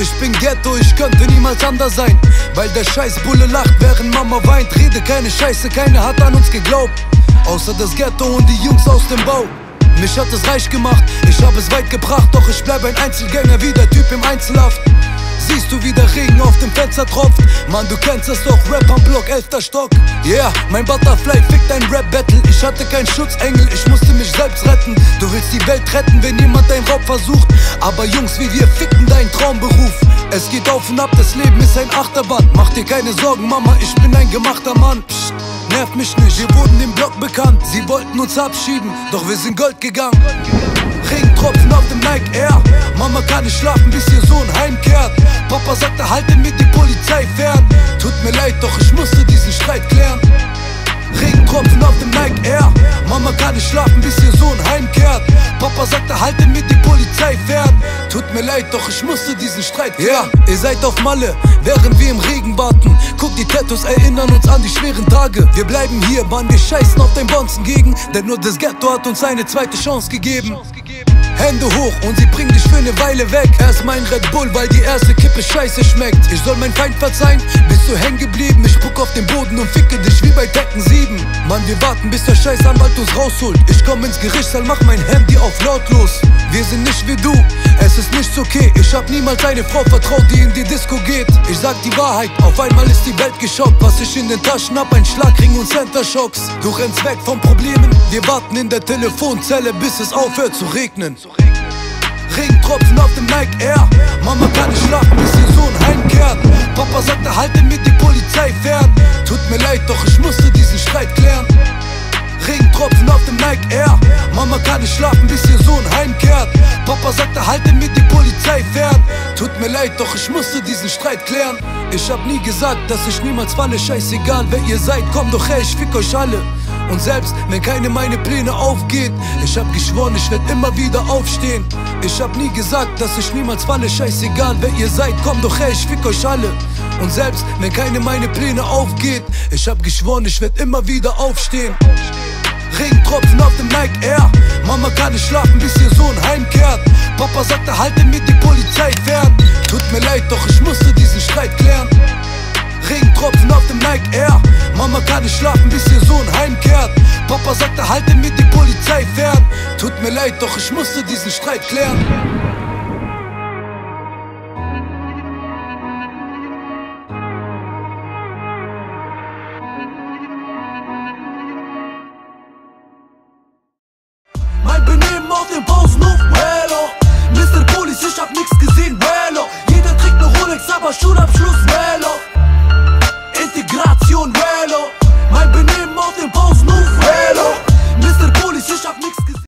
Ich bin Ghetto, ich könnte niemals anders sein. Weil der Scheißbulle lacht, während Mama weint. Rede keine Scheiße, keiner hat an uns geglaubt. Außer das Ghetto und die Jungs aus dem Bau. Mich hat es reich gemacht, ich hab es weit gebracht. Doch ich bleib ein Einzelgänger wie der Typ im Einzelhaft. Siehst du, wie der Regen auf dem Fenster tropft? Mann, du kennst das doch, Rap am Block, 11. Stock. Yeah, mein Butterfly fickt ein Rap-Battle. Ich hatte keinen Schutzengel, ich musste mich selbst retten. Du willst die Welt retten, wenn jemand deinen Raub versucht. Aber Jungs wie wir ficken deinen Traumberuf. Es geht auf und ab, das Leben ist ein Achterbahn. Mach dir keine Sorgen, Mama, ich bin ein gemachter Mann. Psst, nerv mich nicht, wir wurden im Block bekannt. Sie wollten uns abschieden, doch wir sind Gold gegangen. Regentropfen auf dem Nike Air. Mama kann nicht schlafen, bis ihr Sohn heimkehrt. Papa sagte, halte mit die Polizei fern. Tut mir leid, doch ich musste diesen Streit klären. Regentropfen auf dem Nike Air. Mama kann nicht schlafen, bis ihr Sohn heimkehrt. Papa sagte, halte mit die Polizei fern. Tut mir leid, doch ich musste diesen Streit klären. Ja, ihr seid auf Malle, während wir im Regen warten. Guck, die Tattoos erinnern uns an die schweren Tage. Wir bleiben hier, Mann, wir scheißen auf den Bonzen gegen. Denn nur das Ghetto hat uns eine zweite Chance gegeben. Hände hoch und sie bringen dich für eine Weile weg. Erst mein Red Bull, weil die erste Kippe scheiße schmeckt. Ich soll mein Feind verzeihen, bist du hängen geblieben. Ich spuck auf den Boden und ficke dich wie bei Tekken 7. Mann, wir warten, bis der Scheißanwalt uns rausholt. Ich komm ins Gerichtssaal, mach mein Handy auf lautlos. Wir sind nicht wie du, es ist nicht okay. Ich hab niemals eine Frau vertraut, die in die Disco geht. Ich sag die Wahrheit, auf einmal ist die Welt geschockt. Was ich in den Taschen hab, ein Schlagring und Center Shocks. Du rennst weg von Problemen, wir warten in der Telefonzelle, bis es aufhört zu regnen. Regentropfen auf dem Nike Air. Mama kann nicht schlafen, bis ihr Sohn heimkehrt. Papa sagte, halte mit die Polizei fern. Tut mir leid, doch ich musste diesen Streit klären. Regentropfen auf dem Nike Air. Mama kann nicht schlafen, bis ihr Sohn heimkehrt. Papa sagte, halte mit die Polizei fern. Tut mir leid, doch ich musste diesen Streit klären. Ich hab nie gesagt, dass ich niemals falle. Scheißegal, wer ihr seid, komm doch her, ich fick euch alle. Und selbst wenn keine meine Pläne aufgeht, ich hab geschworen, ich werd immer wieder aufstehen. Ich hab nie gesagt, dass ich niemals falle. Scheißegal, wer ihr seid, komm doch her, ich fick euch alle. Und selbst wenn keine meine Pläne aufgeht, ich hab geschworen, ich werd immer wieder aufstehen. Regentropfen auf dem Nike Air. Mama kann nicht schlafen, bis ihr Sohn heimkehrt. Papa sagte, halte mit die Polizei fern. Tut mir leid, doch ich musste diesen Streit klären. Regentropfen auf dem Nike Air. Mama kann nicht schlafen, bis ihr Sohn heimkehrt. Papa sagte, halte mit die Polizei fern. Tut mir leid, doch ich musste diesen Streit klären. Mein Benehmen auf dem Pausenhof, hey.